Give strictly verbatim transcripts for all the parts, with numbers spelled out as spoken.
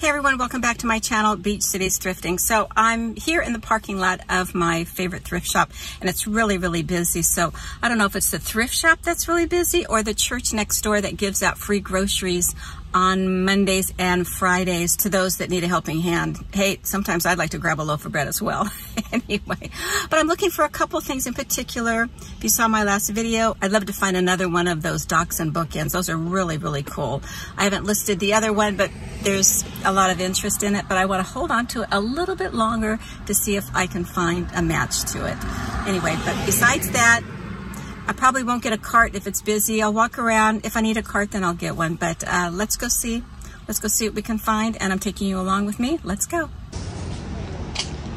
Hey everyone, welcome back to my channel, Beach Cities Thrifting. So I'm here in the parking lot of my favorite thrift shop, and it's really, really busy. So I don't know if it's the thrift shop that's really busy or the church next door that gives out free groceries on Mondays and Fridays to those that need a helping hand. Hey, sometimes I'd like to grab a loaf of bread as well. Anyway, but I'm looking for a couple things in particular. If you saw my last video, I'd love to find another one of those docks and bookends. Those are really, really cool. I haven't listed the other one, but there's a lot of interest in it, but I want to hold on to it a little bit longer to see if I can find a match to it. Anyway, but besides that, I probably won't get a cart if it's busy. I'll walk around. If I need a cart, then I'll get one. But uh, let's go see. Let's go see what we can find. And I'm taking you along with me. Let's go.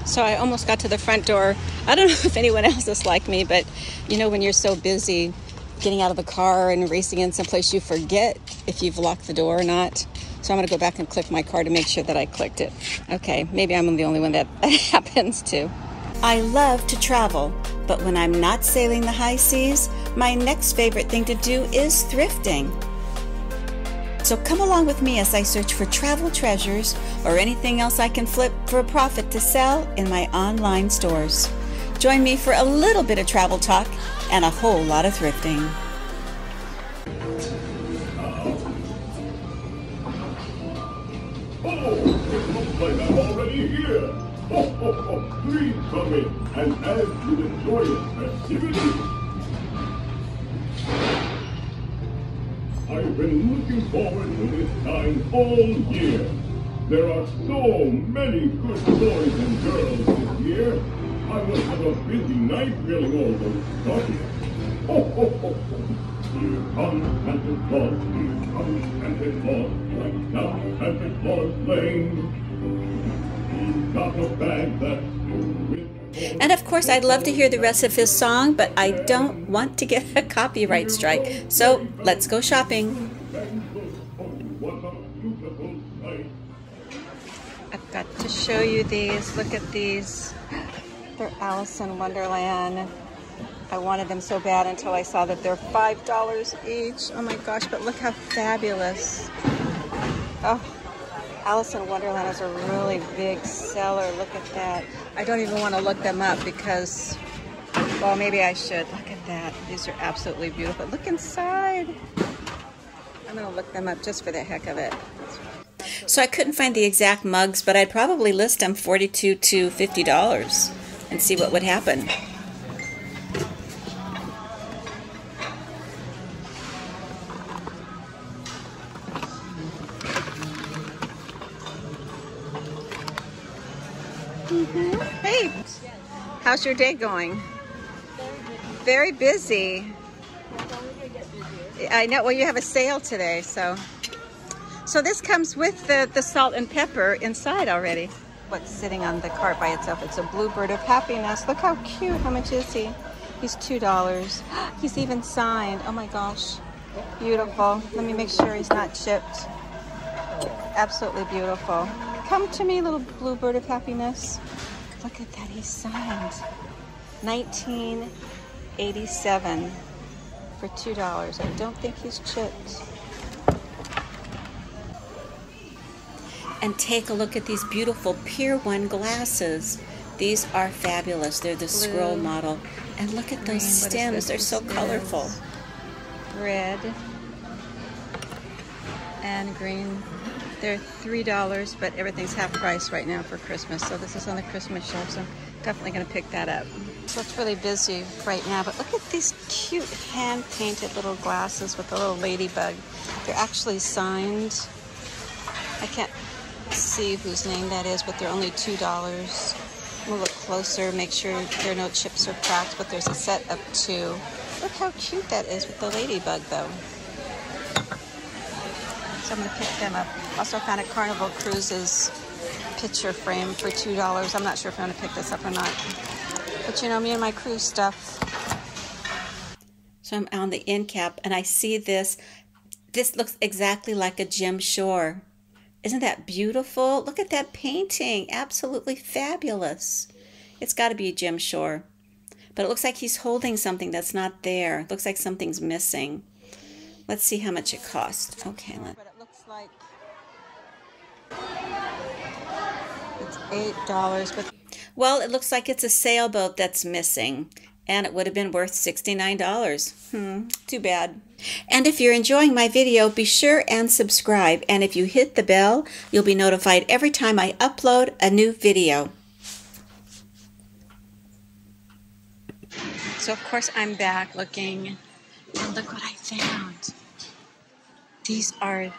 So I almost got to the front door. I don't know if anyone else is like me, but you know, when you're so busy getting out of the car and racing in someplace, you forget if you've locked the door or not. So I'm gonna go back and click my car to make sure that I clicked it. Okay, maybe I'm the only one that happens to. I love to travel, but when I'm not sailing the high seas, my next favorite thing to do is thrifting. So come along with me as I search for travel treasures or anything else I can flip for a profit to sell in my online stores. Join me for a little bit of travel talk and a whole lot of thrifting. Please come in and as you enjoy your festivities. I've been looking forward to this time all year. There are so many good boys and girls this year. I will have a busy night filling all those stockings. Ho, ho, ho, ho. Here comes Santa Claus, here comes Santa Claus, right down Santa Claus Lane. He's got a bag that's And of course, I'd love to hear the rest of his song, but I don't want to get a copyright strike. So let's go shopping. I've got to show you these. Look at these. They're Alice in Wonderland. I wanted them so bad until I saw that they're five dollars each. Oh my gosh, but look how fabulous. Oh. Alice in Wonderland is a really big seller. Look at that. I don't even want to look them up because, well, maybe I should. Look at that. These are absolutely beautiful. Look inside. I'm going to look them up just for the heck of it. So I couldn't find the exact mugs, but I'd probably list them forty-two to fifty dollars and see what would happen. Hey, how's your day going? Very busy. I know. Well, you have a sale today, so so this comes with the the salt and pepper inside already. What's sitting on the cart by itself? It's a bluebird of happiness. Look how cute. How much is he? He's two dollars. He's even signed. Oh my gosh, beautiful. Let me make sure he's not chipped. Absolutely beautiful. Come to me, little bluebird of happiness. Look at that, he's signed. nineteen eighty-seven for two dollars. I don't think he's chipped. And take a look at these beautiful Pier one glasses. These are fabulous. They're the Blue, scroll model. And look at green, those stems. They're so stems? colorful. Red and green. They're three dollars, but everything's half price right now for Christmas. So this is on the Christmas shelf, so I'm definitely gonna pick that up. So it's really busy right now, but look at these cute hand-painted little glasses with a little ladybug. They're actually signed. I can't see whose name that is, but they're only two dollars. We'll look closer, make sure there are no chips or cracks, but there's a set of two. Look how cute that is with the ladybug, though. I'm going to pick them up. Also found a Carnival Cruises picture frame for two dollars. I'm not sure if I'm going to pick this up or not. But you know, me and my cruise stuff. So I'm on the end cap and I see this. This looks exactly like a Jim Shore. Isn't that beautiful? Look at that painting. Absolutely fabulous. It's got to be Jim Shore. But it looks like he's holding something that's not there. It looks like something's missing. Let's see how much it costs. Okay, let's... like eight dollars. But well, it looks like it's a sailboat that's missing, and it would have been worth sixty-nine dollars. Hmm, too bad. And if you're enjoying my video, be sure and subscribe. And if you hit the bell, you'll be notified every time I upload a new video. So of course I'm back looking, and look what I found. These are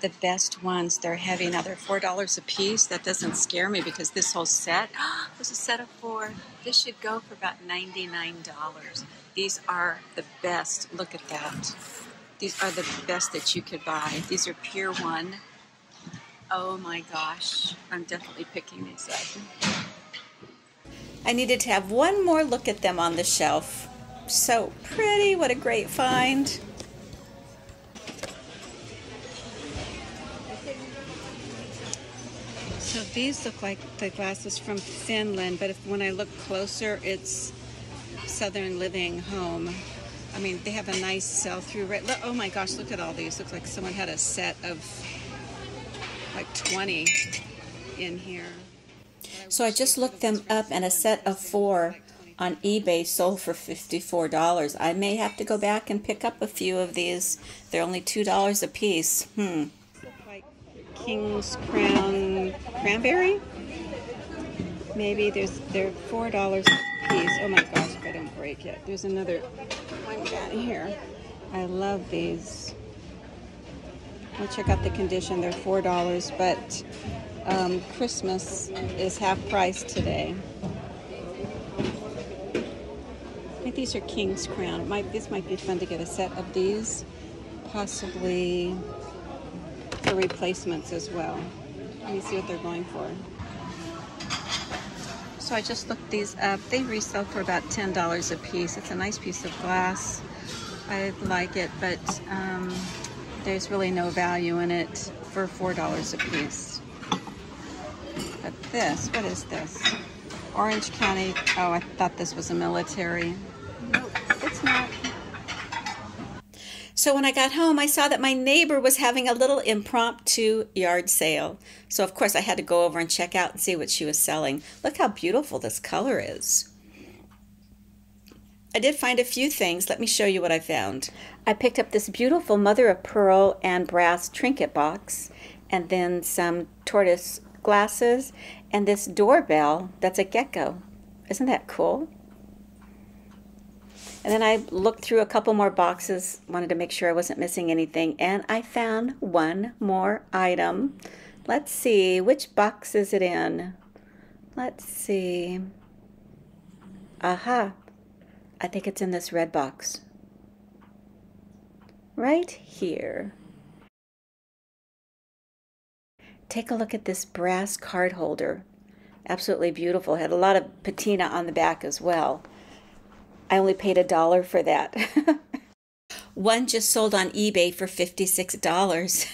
the best ones. They're heavy. Now they're four dollars a piece. That doesn't scare me because this whole set, oh, there's a set of four. This should go for about ninety-nine dollars. These are the best. Look at that. These are the best that you could buy. These are Pier one. Oh my gosh. I'm definitely picking these up. I needed to have one more look at them on the shelf. So pretty. What a great find. So these look like the glasses from Finland, but if, when I look closer, it's Southern Living Home. I mean, they have a nice sell-through rate. Look, oh my gosh, look at all these. Looks like someone had a set of like twenty in here. So I just looked them up, and a set of four on eBay sold for fifty-four dollars. I may have to go back and pick up a few of these. They're only two dollars a piece. Hmm. King's Crown cranberry? Maybe there's they're four dollars a piece. Oh my gosh, if I don't break it. There's another one down here. I love these. I'll check out the condition. They're four dollars, but um, Christmas is half price today. I think these are King's Crown. It might this might be fun to get a set of these. Possibly for replacements as well. Let me see what they're going for. So I just looked these up. They resell for about ten dollars a piece. It's a nice piece of glass. I like it, but um, there's really no value in it for four dollars a piece. But this, what is this? Orange County. Oh, I thought this was a military. Nope, it's not. So when I got home, I saw that my neighbor was having a little impromptu yard sale. So of course I had to go over and check out and see what she was selling. Look how beautiful this color is. I did find a few things. Let me show you what I found. I picked up this beautiful mother of pearl and brass trinket box, and then some tortoise glasses, and this doorbell that's a gecko. Isn't that cool? And then I looked through a couple more boxes, wanted to make sure I wasn't missing anything, and I found one more item. Let's see, which box is it in? Let's see. Aha, I think it's in this red box. Right here. Take a look at this brass card holder. Absolutely beautiful. Had a lot of patina on the back as well. I only paid a dollar for that. One just sold on eBay for fifty-six dollars.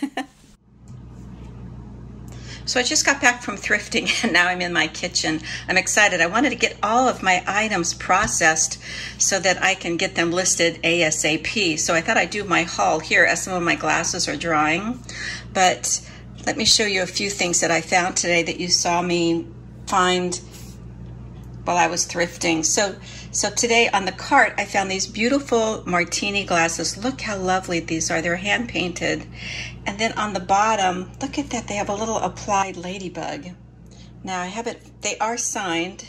So I just got back from thrifting, and now I'm in my kitchen. I'm excited. I wanted to get all of my items processed so that I can get them listed ASAP. So I thought I'd do my haul here as some of my glasses are drying. But let me show you a few things that I found today that you saw me find while I was thrifting. So so today on the cart, I found these beautiful martini glasses. Look how lovely these are. They're hand painted. And then on the bottom, look at that. They have a little applied ladybug. Now I have it, they are signed.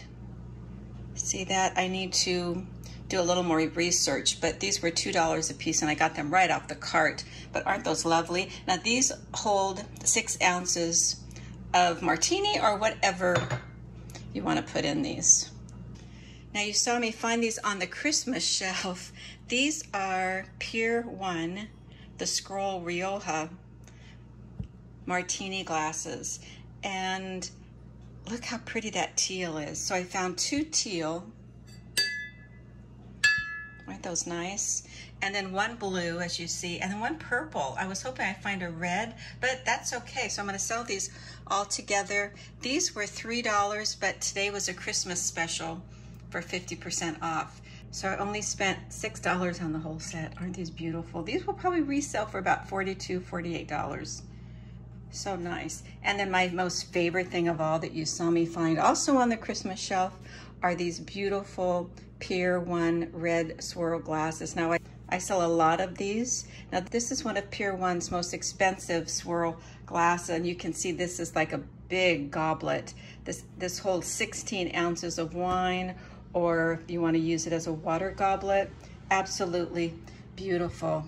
See that? I need to do a little more research, but these were two dollars a piece and I got them right off the cart. But aren't those lovely? Now these hold six ounces of martini or whatever you want to put in these. Now you saw me find these on the Christmas shelf. These are Pier one, the Scroll Rioja martini glasses. And look how pretty that teal is. So I found two teal. Aren't those nice? And then one blue, as you see, and then one purple. I was hoping I'd find a red, but that's okay. So I'm gonna sell these all together. These were three dollars, but today was a Christmas special for fifty percent off. So I only spent six dollars on the whole set. Aren't these beautiful? These will probably resell for about forty-two dollars, forty-eight dollars. So nice. And then my most favorite thing of all that you saw me find also on the Christmas shelf are these beautiful Pier one red swirl glasses. Now I, I sell a lot of these. Now this is one of Pier one's most expensive swirl glasses, and you can see this is like a big goblet. This, this holds sixteen ounces of wine, or if you want to use it as a water goblet. Absolutely beautiful.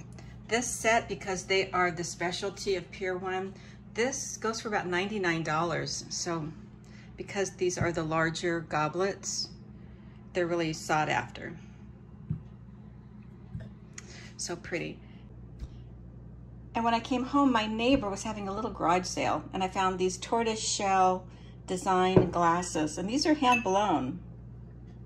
This set, because they are the specialty of Pier one, this goes for about ninety-nine dollars. So because these are the larger goblets, they're really sought after. So pretty. And when I came home, my neighbor was having a little garage sale, and I found these tortoise shell design glasses, and these are hand blown.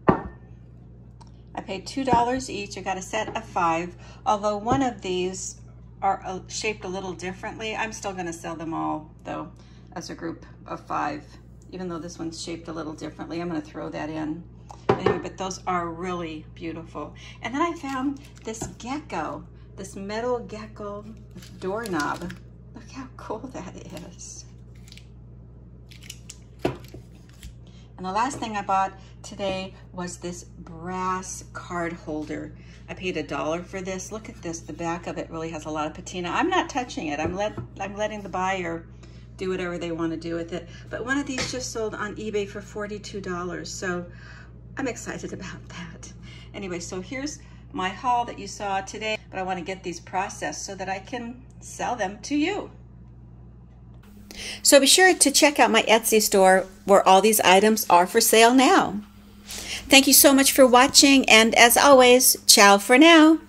I paid two dollars each. I got a set of five, although one of these are shaped a little differently. I'm still gonna sell them all though as a group of five, even though this one's shaped a little differently. I'm gonna throw that in. Anyway, but those are really beautiful. And then I found this gecko, this metal gecko doorknob. Look how cool that is. And the last thing I bought today was this brass card holder. I paid a dollar for this. Look at this. The back of it really has a lot of patina. I'm not touching it. I'm let I'm letting the buyer do whatever they want to do with it. But one of these just sold on eBay for forty-two dollars. So I'm excited about that. Anyway, so here's my haul that you saw today, but I want to get these processed so that I can sell them to you. So be sure to check out my Etsy store where all these items are for sale now. Thank you so much for watching, and as always, ciao for now.